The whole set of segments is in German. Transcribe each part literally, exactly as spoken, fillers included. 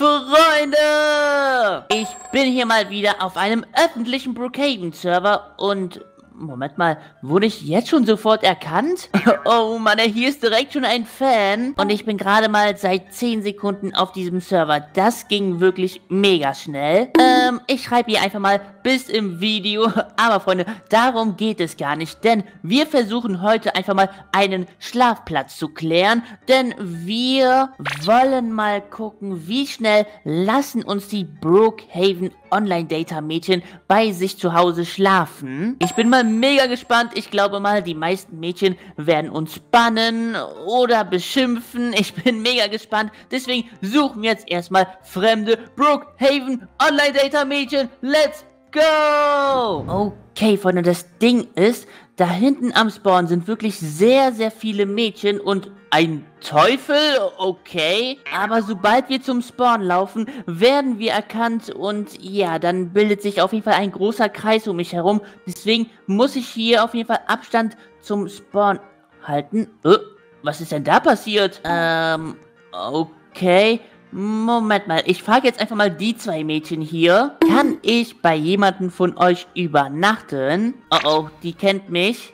Freunde! Ich bin hier mal wieder auf einem öffentlichen Brookhaven-Server und... Moment mal, wurde ich jetzt schon sofort erkannt? Oh Mann, hier ist direkt schon ein Fan. Und ich bin gerade mal seit zehn Sekunden auf diesem Server. Das ging wirklich mega schnell. Ähm, ich schreibe hier einfach mal bis im Video. Aber Freunde, darum geht es gar nicht. Denn wir versuchen heute einfach mal einen Schlafplatz zu klären. Denn wir wollen mal gucken, wie schnell lassen uns die Brookhaven Online-Data-Mädchen bei sich zu Hause schlafen. Ich bin mal mega gespannt. Ich glaube mal, die meisten Mädchen werden uns bannen oder beschimpfen. Ich bin mega gespannt. Deswegen suchen wir jetzt erstmal fremde Brookhaven Online-Data-Mädchen. Let's go! Okay, Freunde, das Ding ist, da hinten am Spawn sind wirklich sehr, sehr viele Mädchen und ein Teufel, okay. Aber sobald wir zum Spawn laufen, werden wir erkannt und ja, dann bildet sich auf jeden Fall ein großer Kreis um mich herum. Deswegen muss ich hier auf jeden Fall Abstand zum Spawn halten. Oh, was ist denn da passiert? Ähm, okay. Moment mal, ich frage jetzt einfach mal die zwei Mädchen hier. Kann ich bei jemandem von euch übernachten? Oh oh, die kennt mich.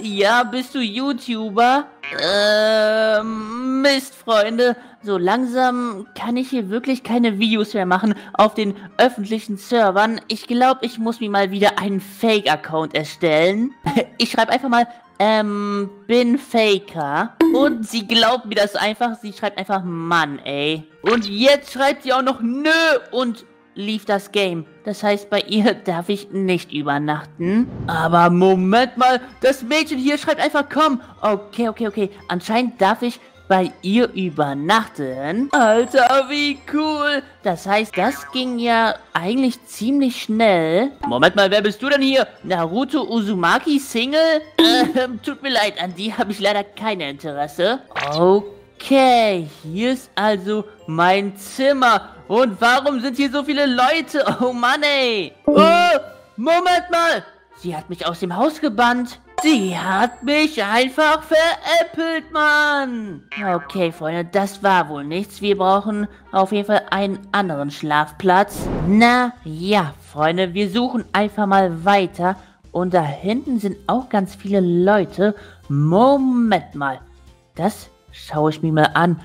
Ja, bist du YouTuber? Ähm, Mist, Freunde. So langsam kann ich hier wirklich keine Videos mehr machen auf den öffentlichen Servern. Ich glaube, ich muss mir mal wieder einen Fake-Account erstellen. Ich schreibe einfach mal, ähm, bin Faker. Und sie glaubt mir das einfach. Sie schreibt einfach, Mann, ey. Und jetzt schreibt sie auch noch, nö, und lief das Game. Das heißt, bei ihr darf ich nicht übernachten. Aber Moment mal, das Mädchen hier schreibt einfach, komm. Okay, okay, okay. Anscheinend darf ich bei ihr übernachten. Alter, wie cool. Das heißt, das ging ja eigentlich ziemlich schnell. Moment mal, wer bist du denn hier? Naruto Uzumaki Single? Ähm, tut mir leid, an die habe ich leider kein Interesse. Okay, hier ist also mein Zimmer. Und warum sind hier so viele Leute? Oh Mann, ey. Oh, Moment mal. Sie hat mich aus dem Haus gebannt. Sie hat mich einfach veräppelt, Mann. Okay, Freunde, das war wohl nichts. Wir brauchen auf jeden Fall einen anderen Schlafplatz. Na ja, Freunde, wir suchen einfach mal weiter. Und da hinten sind auch ganz viele Leute. Moment mal. Das schaue ich mir mal an.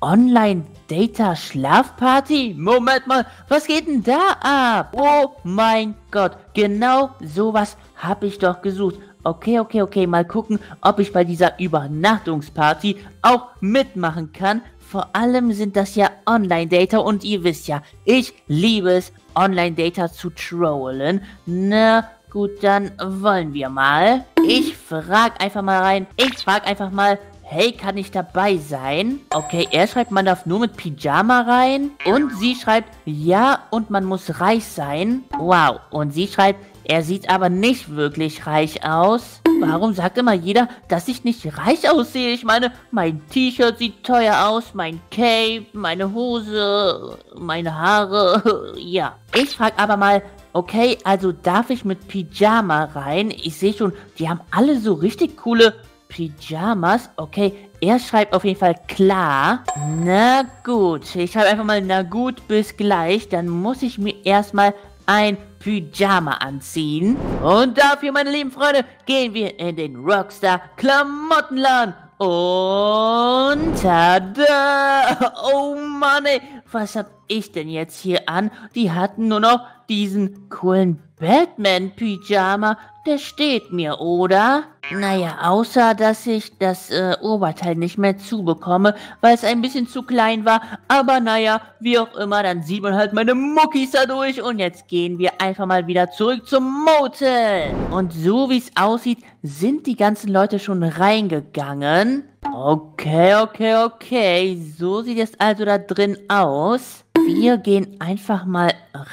Online-Data-Schlafparty? Moment mal, was geht denn da ab? Oh mein Gott, genau sowas habe ich doch gesucht. Okay, okay, okay, mal gucken, ob ich bei dieser Übernachtungsparty auch mitmachen kann. Vor allem sind das ja Online-Data und ihr wisst ja, ich liebe es, Online-Data zu trollen. Na gut, dann wollen wir mal. Ich frage einfach mal rein, ich frage einfach mal, hey, kann ich dabei sein? Okay, er schreibt, man darf nur mit Pyjama rein. Und sie schreibt, ja, und man muss reich sein. Wow, und sie schreibt, er sieht aber nicht wirklich reich aus. Warum sagt immer jeder, dass ich nicht reich aussehe? Ich meine, mein T-Shirt sieht teuer aus, mein Cape, meine Hose, meine Haare, ja. Ich frage aber mal, okay, also darf ich mit Pyjama rein? Ich sehe schon, die haben alle so richtig coole Pyjamas. Okay, er schreibt auf jeden Fall klar. Na gut, ich schreibe einfach mal, na gut, bis gleich. Dann muss ich mir erstmal ein Pyjama anziehen. Und dafür, meine lieben Freunde, gehen wir in den Rockstar Klamottenladen. Und tada! Oh Mann, ey. Was hab ich denn jetzt hier an? Die hatten nur noch diesen coolen Batman-Pyjama. Der steht mir, oder? Naja, außer, dass ich das äh, Oberteil nicht mehr zubekomme, weil es ein bisschen zu klein war. Aber naja, wie auch immer, dann sieht man halt meine Muckis dadurch. Und jetzt gehen wir einfach mal wieder zurück zum Motel. Und so wie es aussieht, sind die ganzen Leute schon reingegangen. Okay, okay, okay. So sieht es also da drin aus. Wir gehen einfach mal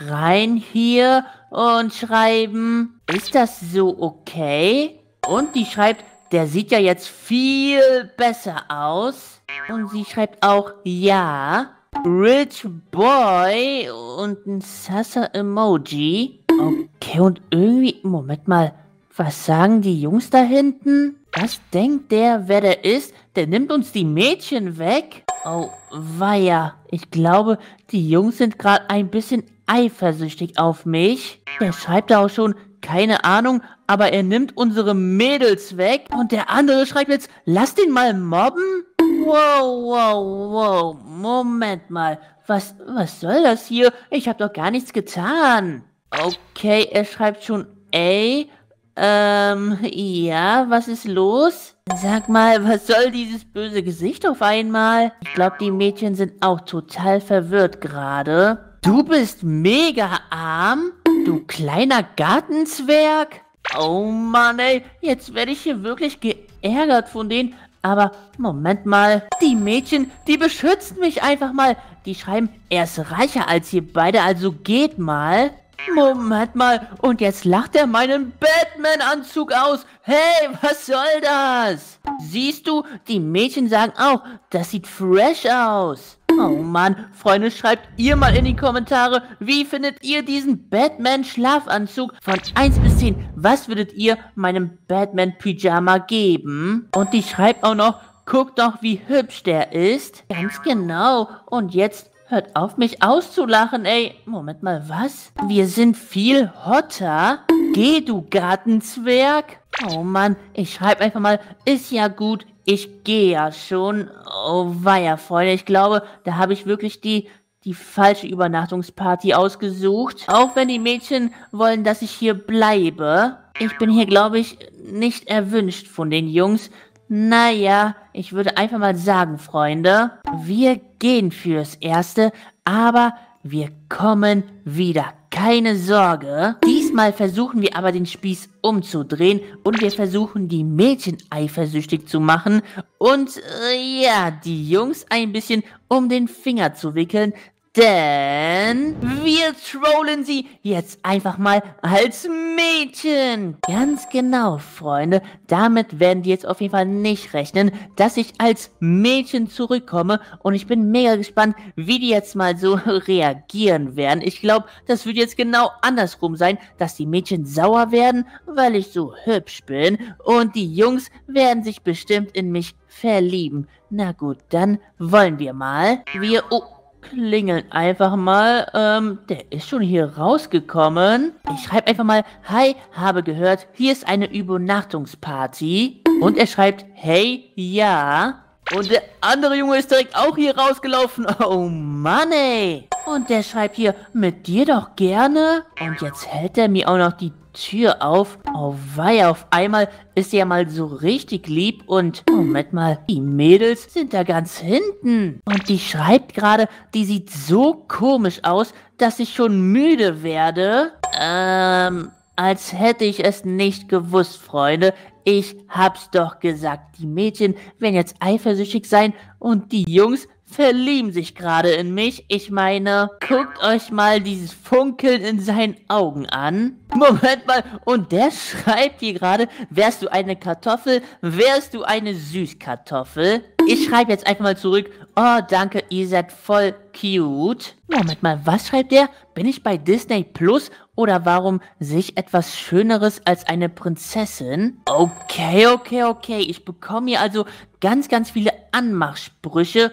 rein hier und schreiben, ist das so okay? Und die schreibt, der sieht ja jetzt viel besser aus. Und sie schreibt auch, ja, Rich Boy und ein Sasa-Emoji. Okay, und irgendwie, Moment mal, was sagen die Jungs da hinten? Was denkt der, wer der ist? Der nimmt uns die Mädchen weg. Oh, weia. Ich glaube, die Jungs sind gerade ein bisschen eifersüchtig auf mich. Der schreibt da auch schon, keine Ahnung, aber er nimmt unsere Mädels weg. Und der andere schreibt jetzt, lass den mal mobben. Wow, wow, wow. Moment mal. Was, was soll das hier? Ich habe doch gar nichts getan. Okay, er schreibt schon, ey, ähm, ja, was ist los? Sag mal, was soll dieses böse Gesicht auf einmal? Ich glaube, die Mädchen sind auch total verwirrt gerade. Du bist mega arm? Du kleiner Gartenzwerg? Oh Mann, ey, jetzt werde ich hier wirklich geärgert von denen. Aber Moment mal, die Mädchen, die beschützen mich einfach mal. Die schreiben, er ist reicher als ihr beide, also geht mal. Moment mal, und jetzt lacht er meinen Batman-Anzug aus. Hey, was soll das? Siehst du, die Mädchen sagen auch, das sieht fresh aus. Oh Mann, Freunde, schreibt ihr mal in die Kommentare, wie findet ihr diesen Batman-Schlafanzug von eins bis zehn? Was würdet ihr meinem Batman-Pyjama geben? Und die schreibt auch noch, guck doch, wie hübsch der ist. Ganz genau, und jetzt... Hört auf, mich auszulachen, ey. Moment mal, was? Wir sind viel hotter. Geh, du Gartenzwerg. Oh Mann, ich schreibe einfach mal, ist ja gut, ich gehe ja schon. Oh weia, Freunde, ich glaube, da habe ich wirklich die, die falsche Übernachtungsparty ausgesucht. Auch wenn die Mädchen wollen, dass ich hier bleibe. Ich bin hier, glaube ich, nicht erwünscht von den Jungs. Naja, ich würde einfach mal sagen, Freunde, wir gehen fürs Erste, aber wir kommen wieder. Keine Sorge. Diesmal versuchen wir aber den Spieß umzudrehen und wir versuchen die Mädchen eifersüchtig zu machen und äh, ja, die Jungs ein bisschen um den Finger zu wickeln. Denn wir trollen sie jetzt einfach mal als Mädchen. Ganz genau, Freunde. Damit werden die jetzt auf jeden Fall nicht rechnen, dass ich als Mädchen zurückkomme. Und ich bin mega gespannt, wie die jetzt mal so reagieren werden. Ich glaube, das wird jetzt genau andersrum sein, dass die Mädchen sauer werden, weil ich so hübsch bin. Und die Jungs werden sich bestimmt in mich verlieben. Na gut, dann wollen wir mal. Wir... Oh, klingeln einfach mal. Ähm, der ist schon hier rausgekommen. Ich schreibe einfach mal, hi, habe gehört, hier ist eine Übernachtungsparty. Und er schreibt, hey, ja. Und der andere Junge ist direkt auch hier rausgelaufen. Oh Mann, ey. Und der schreibt hier, mit dir doch gerne. Und jetzt hält er mir auch noch die Tür auf. Oh weia, auf einmal ist er mal so richtig lieb und Moment mal, die Mädels sind da ganz hinten. Und die schreibt gerade, die sieht so komisch aus, dass ich schon müde werde. Ähm, als hätte ich es nicht gewusst, Freunde. Ich hab's doch gesagt. Die Mädchen werden jetzt eifersüchtig sein und die Jungs verlieben sich gerade in mich. Ich meine, guckt euch mal dieses Funkeln in seinen Augen an. Moment mal, und der schreibt hier gerade, wärst du eine Kartoffel, wärst du eine Süßkartoffel? Ich schreibe jetzt einfach mal zurück, oh danke, ihr seid voll cute. Moment mal, was schreibt der? Bin ich bei Disney Plus? Oder warum sehe ich etwas Schöneres als eine Prinzessin? Okay, okay, okay, ich bekomme hier also ganz, ganz viele Anmachsprüche.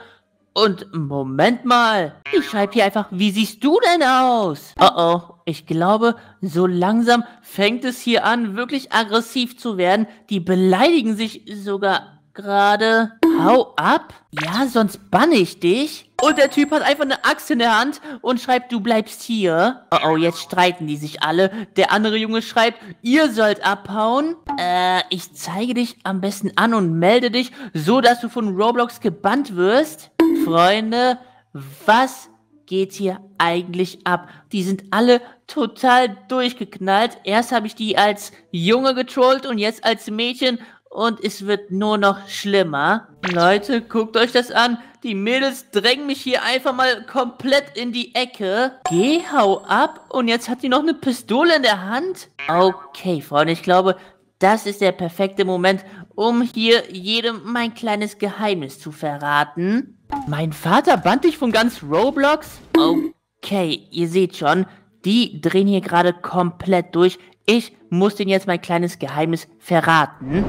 Und Moment mal, ich schreibe hier einfach, wie siehst du denn aus? Oh oh, ich glaube, so langsam fängt es hier an, wirklich aggressiv zu werden. Die beleidigen sich sogar gerade. Hau ab. Ja, sonst banne ich dich. Und der Typ hat einfach eine Axt in der Hand und schreibt, du bleibst hier. Oh oh, jetzt streiten die sich alle. Der andere Junge schreibt, ihr sollt abhauen. Äh, ich zeige dich am besten an und melde dich, so dass du von Roblox gebannt wirst. Freunde, was geht hier eigentlich ab? Die sind alle total durchgeknallt. Erst habe ich die als Junge getrollt und jetzt als Mädchen und es wird nur noch schlimmer. Leute, guckt euch das an. Die Mädels drängen mich hier einfach mal komplett in die Ecke. Geh, hau ab und jetzt hat die noch eine Pistole in der Hand. Okay, Freunde, ich glaube, das ist der perfekte Moment, um hier jedem mein kleines Geheimnis zu verraten. Mein Vater bannt dich von ganz Roblox? Okay, ihr seht schon, Die drehen hier gerade komplett durch. Ich muss denen jetzt mein kleines Geheimnis verraten.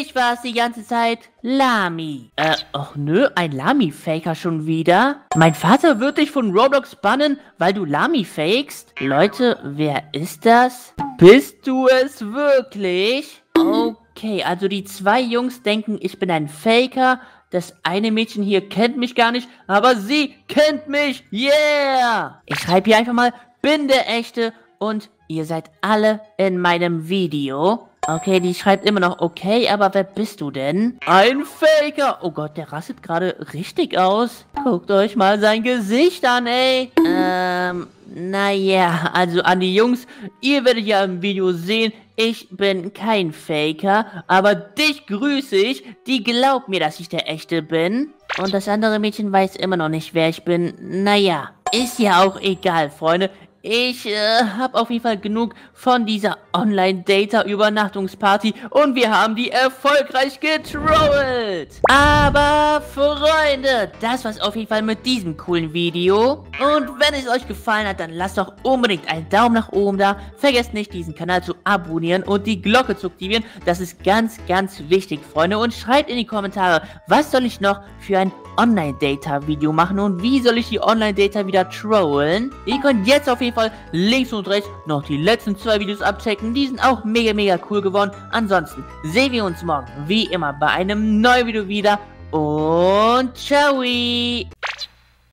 Ich war's die ganze Zeit. Lami. Äh, ach nö, ein Lami-Faker schon wieder? Mein Vater wird dich von Roblox bannen, weil du Lami fakest? Leute, wer ist das? Bist du es wirklich? Okay, also die zwei Jungs denken, ich bin ein Faker. Das eine Mädchen hier kennt mich gar nicht, aber sie kennt mich. Yeah! Ich schreibe hier einfach mal, bin der Echte und ihr seid alle in meinem Video. Okay, die schreibt immer noch okay, aber wer bist du denn? Ein Faker! Oh Gott, der rastet gerade richtig aus. Guckt euch mal sein Gesicht an, ey. Ähm, naja, also an die Jungs, ihr werdet ja im Video sehen, ich bin kein Faker, aber dich grüße ich, die glaubt mir, dass ich der Echte bin. Und das andere Mädchen weiß immer noch nicht, wer ich bin. Naja, ist ja auch egal, Freunde. Ich äh, habe auf jeden Fall genug von dieser Online-Data-Übernachtungsparty und wir haben die erfolgreich getrollt. Aber Freunde, das war's auf jeden Fall mit diesem coolen Video. Und wenn es euch gefallen hat, dann lasst doch unbedingt einen Daumen nach oben da. Vergesst nicht, diesen Kanal zu abonnieren und die Glocke zu aktivieren. Das ist ganz, ganz wichtig, Freunde. Und schreibt in die Kommentare, was soll ich noch für ein Online-Data-Video machen und wie soll ich die Online-Data wieder trollen? Ihr könnt jetzt auf jeden Fall links und rechts noch die letzten zwei Videos abchecken. Die sind auch mega, mega cool geworden. Ansonsten sehen wir uns morgen wie immer bei einem neuen Video wieder und ciao!